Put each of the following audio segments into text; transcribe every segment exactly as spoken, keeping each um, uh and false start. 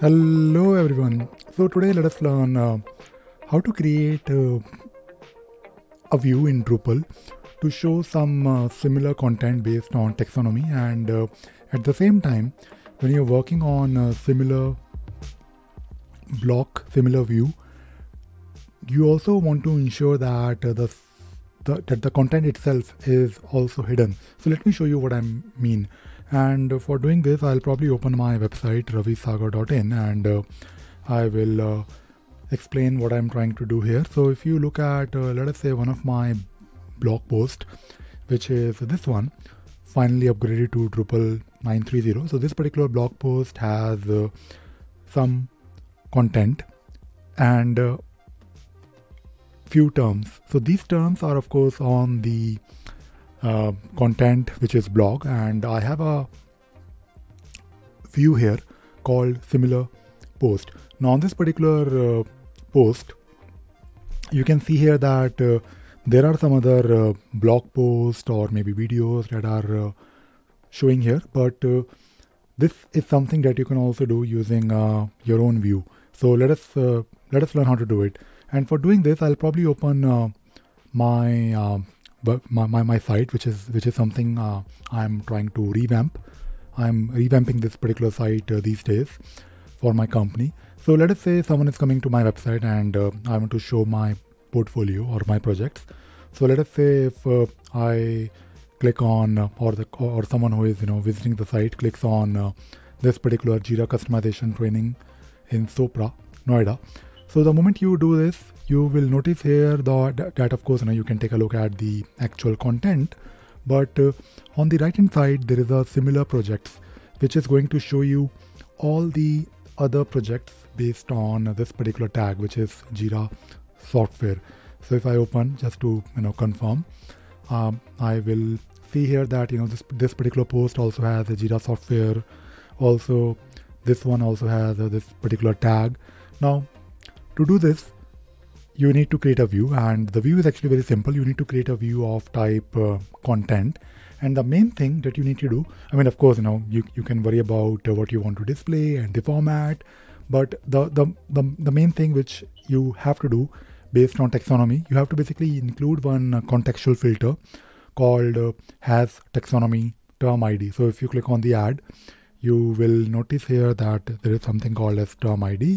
Hello everyone. So today let us learn uh, how to create uh, a view in Drupal to show some uh, similar content based on taxonomy, and uh, at the same time when you're working on a similar block, similar view, you also want to ensure that uh, the, the that the content itself is also hidden. So let me show you what I mean. And for doing this, I'll probably open my website ravisagar dot in, and uh, I will uh, explain what I'm trying to do here. So if you look at, uh, let us say, one of my blog posts, which is this one, finally upgraded to Drupal nine three zero. So this particular blog post has uh, some content and uh, few terms. So these terms are, of course, on the Uh, content, which is blog, and I have a view here called similar post. Now on this particular uh, post, you can see here that uh, there are some other uh, blog posts or maybe videos that are uh, showing here, but uh, this is something that you can also do using uh, your own view. So let us uh, let us learn how to do it. And for doing this, I'll probably open uh, my uh, But my, my, my site, which is which is something uh, I'm trying to revamp. I'm revamping this particular site uh, these days for my company. So let us say someone is coming to my website and uh, I want to show my portfolio or my projects. So let us say if uh, I click on uh, or the or someone who is you know visiting the site clicks on uh, this particular Jira customization training in Sopra, Noida. So the moment you do this, you will notice here the, that of course you, know, you can take a look at the actual content, but uh, on the right hand side there is a similar projects, which is going to show you all the other projects based on this particular tag, which is Jira software. So if I open, just to you know confirm, um, I will see here that you know this this particular post also has a Jira software, also this one also has uh, this particular tag. Now, to do this, you need to create a view, and the view is actually very simple. You need to create a view of type uh, content, and the main thing that you need to do, I mean, of course, you know, you, you can worry about uh, what you want to display and the format, but the, the, the, the main thing which you have to do based on taxonomy, you have to basically include one uh, contextual filter called uh, has taxonomy term I D. So if you click on the ad, you will notice here that there is something called as term I D,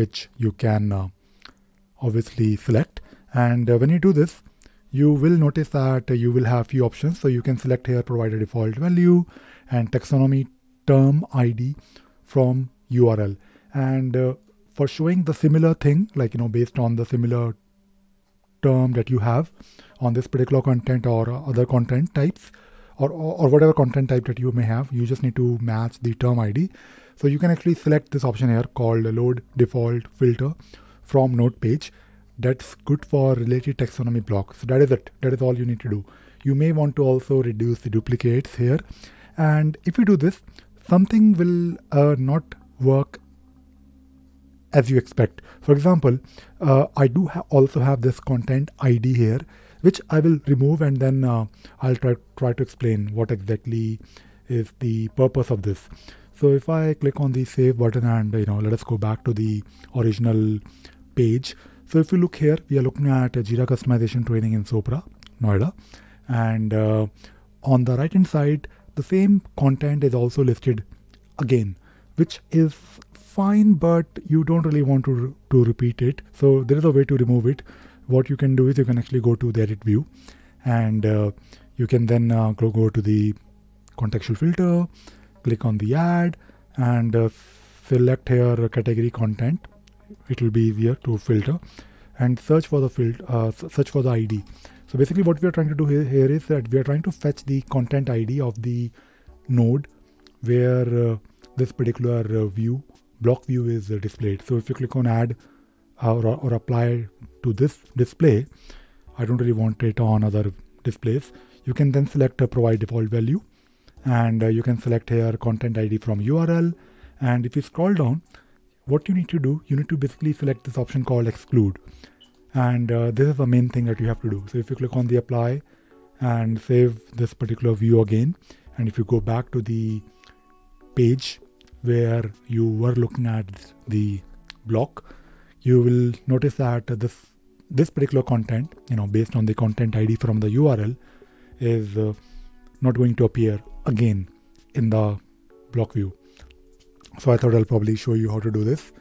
which you can uh, obviously select. And uh, when you do this, you will notice that uh, you will have few options. So you can select here, provide a default value and taxonomy term I D from U R L. And uh, for showing the similar thing, like, you know, based on the similar term that you have on this particular content or other content types, or, or whatever content type that you may have, you just need to match the term I D. So you can actually select this option here called load default filter from node page. That's good for related taxonomy blocks. So that is it. That is all you need to do. You may want to also reduce the duplicates here. And if you do this, something will uh, not work as you expect. For example, uh, I do ha also have this content I D here, which I will remove, and then uh, I'll try, try to explain what exactly is the purpose of this. So if I click on the save button, and you know, let us go back to the original page. So if you look here, we are looking at a Jira customization training in Sopra, Noida. And uh, on the right hand side, the same content is also listed again, which is fine, but you don't really want to, to repeat it. So there is a way to remove it. What you can do is you can actually go to the edit view, and uh, you can then uh, go, go to the contextual filter, click on the add, and uh, select here category content. It will be easier to filter, and search for the field, uh, search for the I D. So basically what we are trying to do here, here is that we are trying to fetch the content I D of the node where uh, this particular uh, view, block view, is uh, displayed. So if you click on add uh, or, or apply to this display, I don't really want it on other displays. You can then select uh, provide default value, and uh, you can select here content I D from U R L. And if you scroll down, what you need to do, you need to basically select this option called exclude, and uh, this is the main thing that you have to do. So if you click on the apply and save this particular view again, and if you go back to the page where you were looking at the block, you will notice that this this particular content, you know, based on the content I D from the U R L, is uh, not going to appear again in the block view. So I thought I'll probably show you how to do this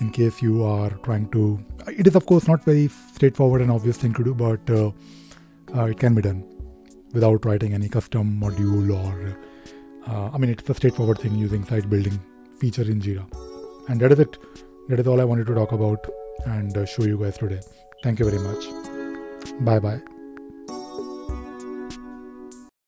in case you are trying to. It is of course not very straightforward and obvious thing to do, but uh, uh, it can be done without writing any custom module or. Uh, I mean, it's a straightforward thing using site building feature in Jira. And that is it. That is all I wanted to talk about and uh, show you guys today. Thank you very much. Bye bye.